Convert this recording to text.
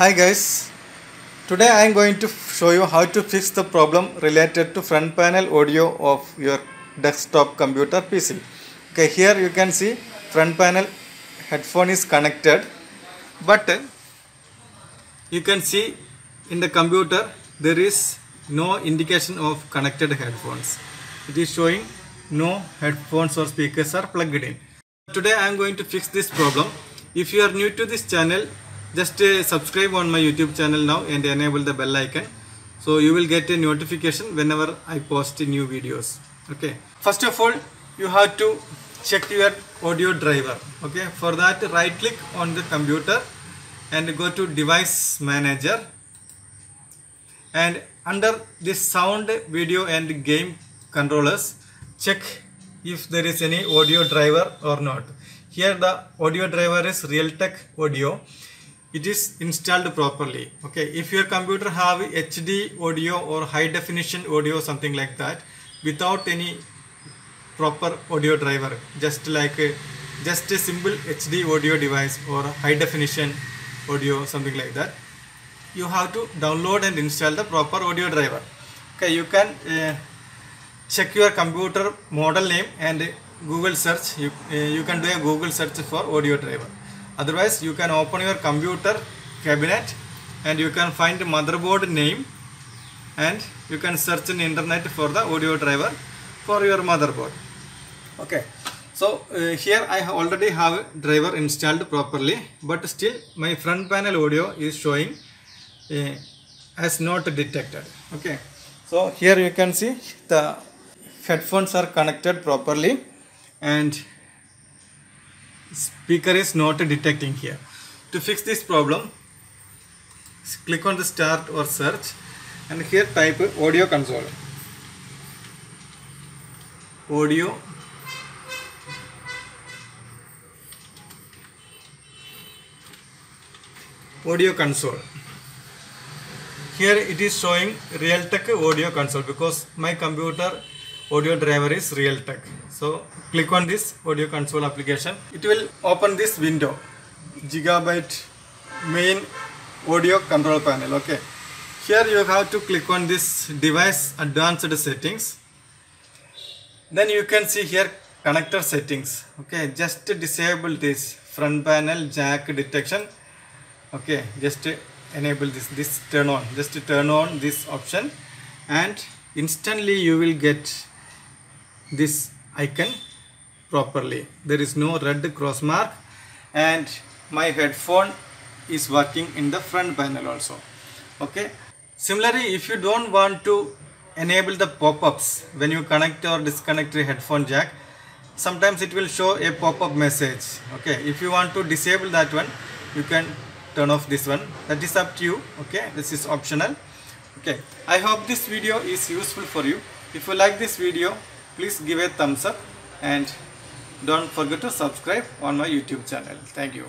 Hi guys, today I am going to show you how to fix the problem related to front panel audio of your desktop computer PC. Okay, here you can see front panel headphone is connected, but you can see in the computer there is no indication of connected headphones. It is showing no headphones or speakers are plugged in. Today I am going to fix this problem. If you are new to this channel, just subscribe on my YouTube channel now and enable the bell icon, so you will get a notification whenever I post new videos. Okay. First of all, you have to check your audio driver. Okay. For that, right click on the computer and go to Device Manager. And under this sound, video and game controllers, check if there is any audio driver or not. Here the audio driver is Realtek Audio. It is installed properly. Okay, if your computer have HD audio or high definition audio, something like that, without any proper audio driver, just a simple HD audio device or high definition audio, something like that, you have to download and install the proper audio driver. Okay, you can check your computer model name and Google search. You can do a Google search for audio driver. Otherwise, you can open your computer cabinet and you can find motherboard name and you can search in internet for the audio driver for your motherboard. Okay, so here I already have driver installed properly, but still my front panel audio is showing as not detected. Okay, so here you can see the headphones are connected properly and speaker is not detecting here. To fix this problem, click on the start or search and here type audio console. Audio console. Here it is showing Realtek Audio console because my computer audio driver is Realtek. So click on this audio console application. It will open this window, Gigabyte main audio control panel. Okay, here you have to click on this device advanced settings. Then you can see here connector settings. Okay, just disable this front panel jack detection. Okay, just enable this, turn on, just turn on this option and instantly you will get this icon properly. There is no red cross mark and my headphone is working in the front panel also. Okay, similarly, if you don't want to enable the pop-ups when you connect or disconnect your headphone jack, sometimes it will show a pop-up message. Okay, if you want to disable that one, you can turn off this one. That is up to you. Okay, this is optional. Okay, I hope this video is useful for you. If you like this video, please give a thumbs up and don't forget to subscribe on my YouTube channel. Thank you.